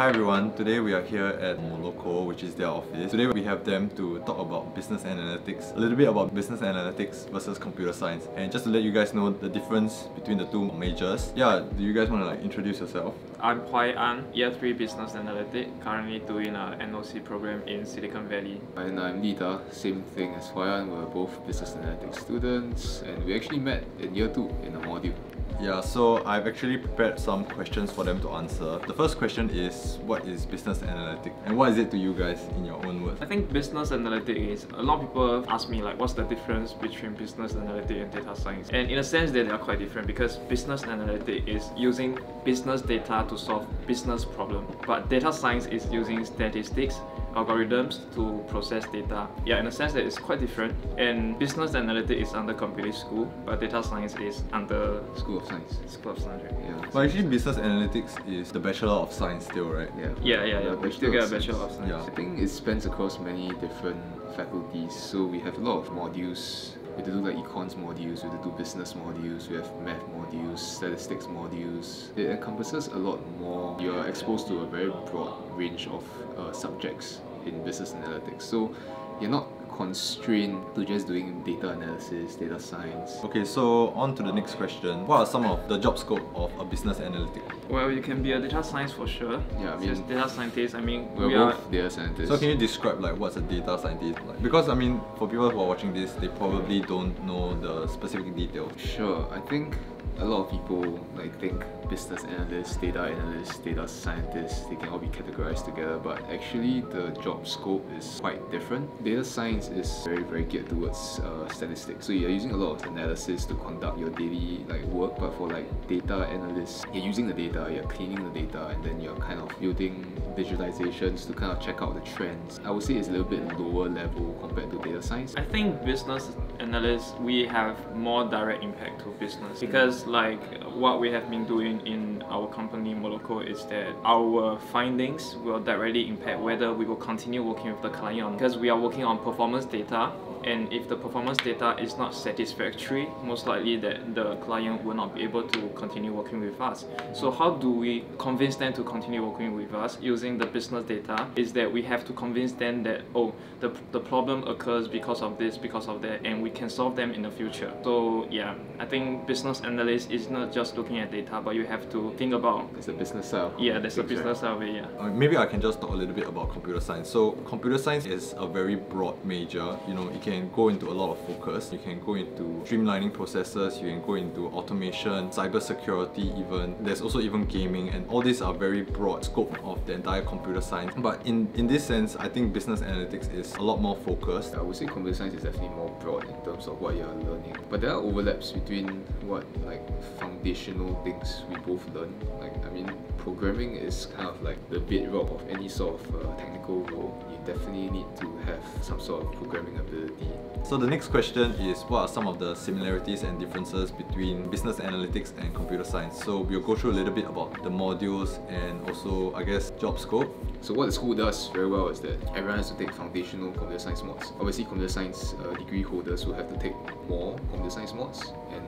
Hi everyone, today we are here at Moloco, which is their office. Today we have them to talk about business analytics, a little bit about business analytics versus computer science, and just to let you guys know the difference between the two majors. Yeah, do you guys want to introduce yourself? I'm Huai An, Year 3 Business Analytics, currently doing an NOC program in Silicon Valley. And I'm Lita, same thing as Huai An, we're both business analytics students, and we actually met in Year 2 in a module. Yeah, so I've actually prepared some questions for them to answer. The first question is, what is business analytics? And what is it to you guys in your own words? I think business analytics is, a lot of people ask me like, what's the difference between business analytics and data science? And in a sense they are quite different, because business analytics is using business data to solve business problem. But data science is using statistics, algorithms to process data. Yeah, in a sense that it's quite different. And business analytics is under computer school, but data science is under School of Science. School of Science, right? Yeah. But actually business analytics is the Bachelor of Science still, right? Yeah, yeah, yeah, yeah. We still get a Bachelor of Science. Yeah. I think it spans across many different faculties, so we have a lot of modules. We have to do like econs modules, we have to do business modules, we have math modules, statistics modules. It encompasses a lot more. You're exposed to a very broad range of subjects in business analytics, so you're not constrained to just doing data analysis, data science. Okay, so on to the next question. What are some of the job scope of a business analytic? Well, you can be a data science for sure. Yeah, I mean, just data scientist, I mean, we are both data scientists. So can you describe like what's a data scientist like? Because I mean, for people who are watching this, they probably don't know the specific details. Sure, I think a lot of people think business analysts, data scientists, they can all be categorized together, but actually the job scope is quite different. Data science is very geared towards statistics, so you're using a lot of analysis to conduct your daily work, but for data analysts, you're using the data, you're cleaning the data, and then you're kind of building visualizations to kind of check out the trends. I would say it's a little bit lower level compared to data science. I think business analysts, we have more direct impact to business, because what we have been doing in our company Moloco is that our findings will directly impact whether we will continue working with the client, because we are working on performance data, and if the performance data is not satisfactory, most likely that the client will not be able to continue working with us. So how do we convince them to continue working with us using the business data? Is that we have to convince them that, oh, the problem occurs because of this, because of that, and we can solve them in the future. So yeah, I think business analyst is not just looking at data, but you have to think about the business side. Yeah, there's a business side of it, yeah. Maybe I can just talk a little bit about computer science. So computer science is a very broad major, you know, it can go into a lot of focus. You can go into streamlining processes, you can go into automation, cybersecurity even. There's also even gaming, and all these are very broad scope of the entire computer science. But in this sense, I think business analytics is a lot more focused. I would say computer science is definitely more broad in terms of what you're learning. But there are overlaps between what foundational things we both learn. I mean, programming is kind of the bedrock of any sort of technical role. You definitely need to have some sort of programming ability. So the next question is, what are some of the similarities and differences between business analytics and computer science? So we'll go through a little bit about the modules and also, I guess, job scope. So what the school does very well is that everyone has to take foundational computer science mods. Obviously, computer science degree holders will have to take more computer science mods, and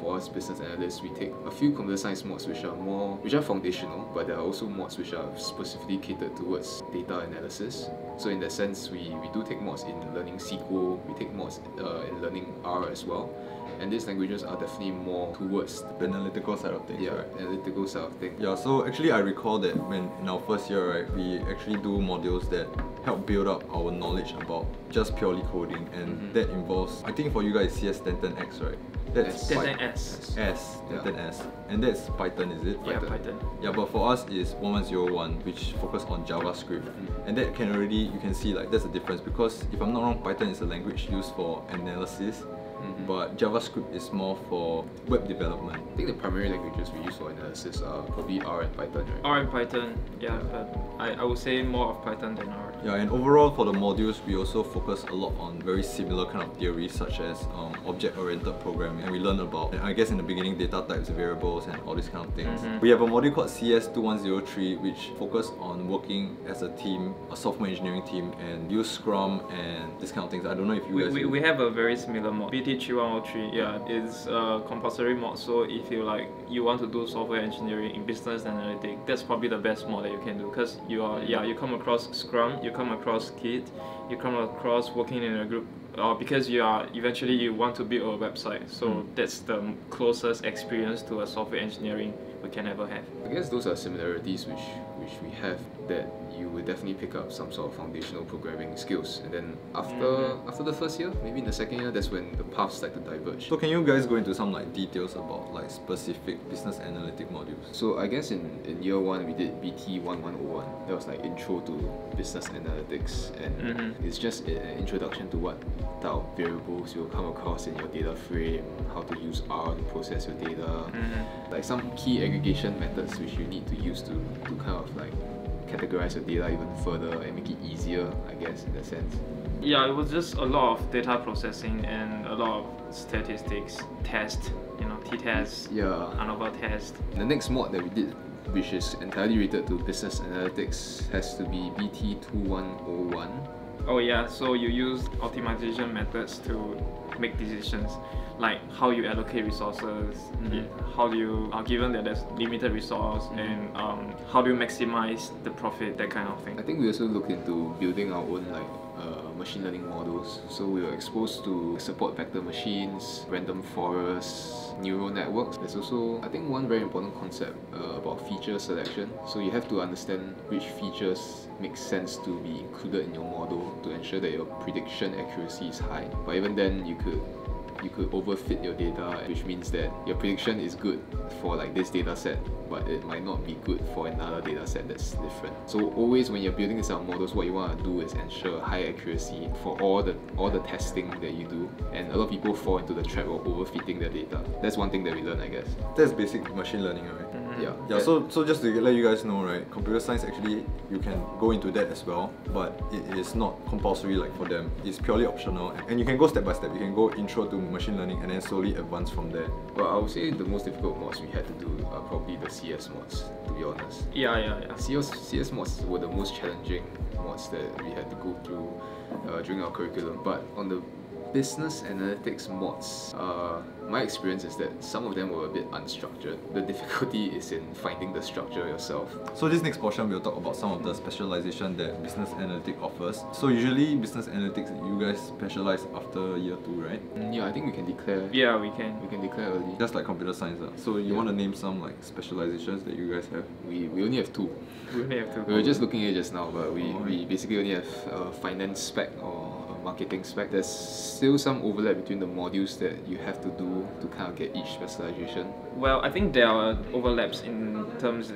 for us business analysts, we take a few computer science mods which are foundational, but there are also mods which are specifically catered towards data analysis. So in that sense, we do take mods in learning SQL, we take mods in learning R as well. And these languages are definitely more towards the analytical side of things. Yeah, right? Analytical side of things. Yeah, so actually I recall that when in our first year, right, we actually do modules that help build up our knowledge about just purely coding, and that involves, I think for you guys, CS1010X, right? That's S. And that's Python, is it? Yeah, Python. Yeah, but for us is 1101, which focus on JavaScript. And that can already, you can see that's the difference, because if I'm not wrong, Python is a language used for analysis, but JavaScript is more for web development. I think the primary languages we use for analysis are probably R and Python, right? R and Python, yeah, but I would say more of Python than R. Yeah, and overall for the modules, we also focus a lot on very similar kind of theories, such as object-oriented programming, and we learn about, I guess in the beginning, data types, variables, and all these kind of things. We have a module called CS2103, which focuses on working as a team, a software engineering team, and use Scrum and these kind of things. I don't know if you guys... We have a very similar module, BT BT2103, yeah, it's a compulsory mod, so if you like, you want to do software engineering in business analytics, that's probably the best mod that you can do, because you are, yeah, you come across Scrum, you come across Kit, you come across working in a group, because you are eventually you want to build a website, so that's the closest experience to a software engineering we can ever have. I guess those are similarities which we have, that you will definitely pick up some sort of foundational programming skills, and then after the first year, maybe in the second year, that's when the paths start to diverge. So can you guys go into some like details about like specific business analytic modules? So I guess in year one we did BT1101. That was like intro to business analytics, and it's just an introduction to what type of variables you'll come across in your data frame, how to use R to process your data, like some key aggregation methods which you need to use to kind of like categorize your data even further and make it easier, I guess, in that sense. Yeah, it was just a lot of data processing and a lot of statistics, tests, you know, T-tests, ANOVA tests. The next mod that we did, which is entirely related to business analytics, has to be BT2101. Oh yeah, so you use optimization methods to make decisions, like how you allocate resources, how do you are given that there's limited resource, and how do you maximize the profit, that kind of thing. I think we also looked into building our own like machine learning models. So we were exposed to support vector machines, random forests, neural networks. There's also, I think, one very important concept about feature selection. So you have to understand which features make sense to be included in your model to ensure that your prediction accuracy is high. But even then, you could overfit your data, which means that your prediction is good for like this data set, but it might not be good for another data set that's different. So always when you're building these models, what you want to do is ensure high accuracy for all the testing that you do. And a lot of people fall into the trap of overfitting their data. That's one thing that we learn, I guess. That's basic machine learning, right? Yeah. So just to let you guys know, right, computer science actually you can go into that as well, but it is not compulsory like for them. It's purely optional, and you can go step by step. You can go intro to machine learning and then slowly advance from there. Well, I would say the most difficult mods we had to do are probably the CS mods, to be honest. Yeah. CS mods were the most challenging mods that we had to go through during our curriculum. But on the business analytics mods, my experience is that some of them were a bit unstructured. The difficulty is in finding the structure yourself. So this next portion we'll talk about some of the specialization that business analytics offers. So usually business analytics, you guys specialize after year 2, right? Yeah, I think we can declare. Yeah, we can declare early. Just like computer science. So you want to name some like specializations that you guys have? We only have 2. We only have 2. We were just looking at it just now, but we basically only have finance spec or marketing spec. There's still some overlap between the modules that you have to do to kind of get each specialization. Well, I think there are overlaps in terms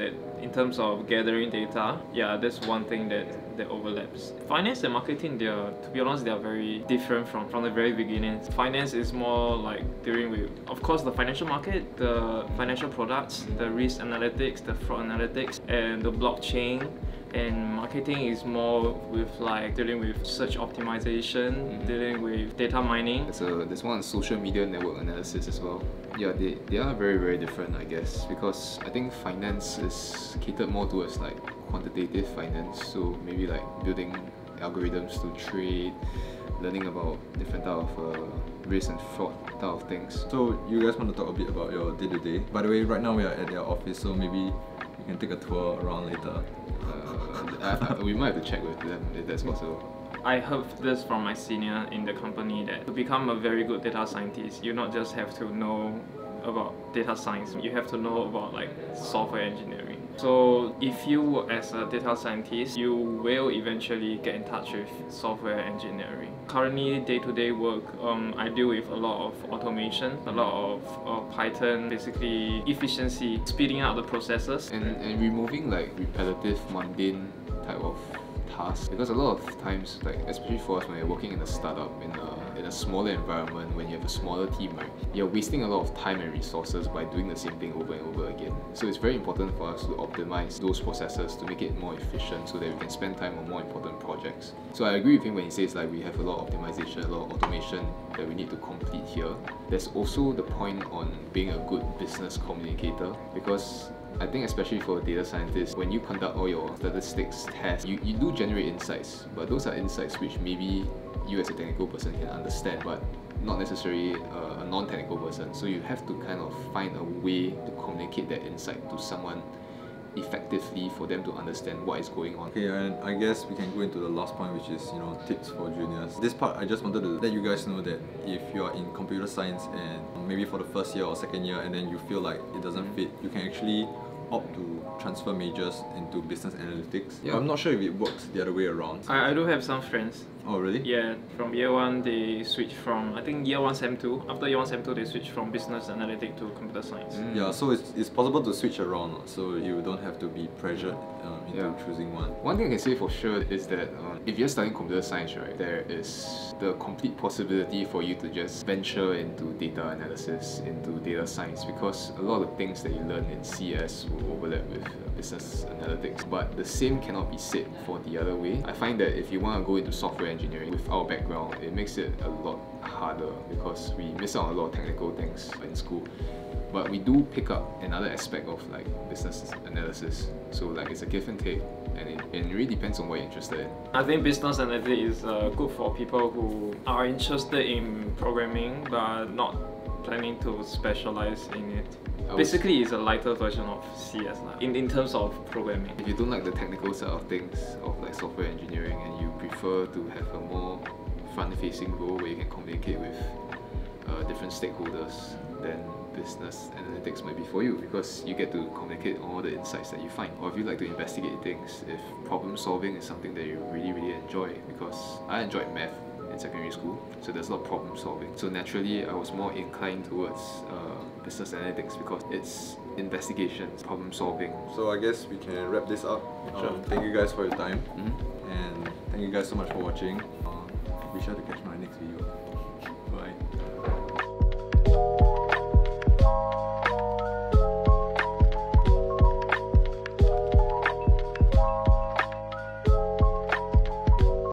of gathering data. Yeah, that's one thing that overlaps. Finance and marketing, to be honest, they are very different from the very beginning. Finance is more like dealing with, of course, the financial market, the financial products, the risk analytics, the fraud analytics, and the blockchain. And marketing is more with like dealing with search optimization, dealing with data mining. So there's one social media network analysis as well. Yeah, they are very, very different, I guess, because I think finance is catered more towards like quantitative finance, so maybe like building algorithms to trade, learning about different type of risk and fraud type of things. So you guys want to talk a bit about your day-to-day? By the way, right now we are at their office, so maybe you can take a tour around later. We might have to check with them if that's possible. I heard this from my senior in the company that to become a very good data scientist, you not just have to know about data science, you have to know about like software engineering. So if you work as a data scientist, you will eventually get in touch with software engineering. Currently, day-to-day work, I deal with a lot of automation, a lot of Python, basically efficiency, speeding up the processes. And removing like repetitive, mundane type of tasks. Because a lot of times, like especially for us when you're working in a startup, in a smaller environment, when you have a smaller team, right, you're wasting a lot of time and resources by doing the same thing over and over again. So it's very important for us to optimize those processes to make it more efficient so that we can spend time on more important projects. So I agree with him when he says like we have a lot of optimization, a lot of automation that we need to complete here. There's also the point on being a good business communicator, because I think especially for data scientists, when you conduct all your statistics tests, you do generate insights, but those are insights which maybe you as a technical person can understand, but not necessarily a non-technical person, so you have to kind of find a way to communicate that insight to someone effectively for them to understand what is going on. Okay, and I guess we can go into the last point, which is, you know, tips for juniors. This part, I just wanted to let you guys know that if you are in computer science and maybe for the first year or second year and then you feel like it doesn't fit, you can actually opt to transfer majors into business analytics. Yeah. I'm not sure if it works the other way around. I do have some friends. Oh really? Yeah, from year 1 they switch from, I think year 1 sem 2, after year 1 sem 2 they switch from business analytics to computer science. Mm. Yeah, so it's possible to switch around, so you don't have to be pressured into choosing one. One thing I can say for sure is that if you're studying computer science, right, there is the complete possibility for you to just venture into data analysis, into data science, because a lot of the things that you learn in CS will overlap with business analytics, but the same cannot be said for the other way. I find that if you want to go into software engineering with our background, it makes it a lot harder because we miss out on a lot of technical things in school, but we do pick up another aspect of like business analysis, so like it's a give and take, and it really depends on what you're interested in. I think business analytics is good for people who are interested in programming but not planning to specialize in it. Basically, it's a lighter version of CS in terms of programming. If you don't like the technical side of things, of like software engineering, and you prefer to have a more front-facing role where you can communicate with different stakeholders, then business analytics might be for you, because you get to communicate all the insights that you find. Or if you like to investigate things, if problem solving is something that you really, really enjoy, because I enjoyed math in secondary school, so there's a lot of problem solving. So naturally, I was more inclined towards business analytics because it's investigations, problem solving. So I guess we can wrap this up. Sure. Thank you guys for your time, and thank you guys so much for watching. Be sure to catch my next video. Bye.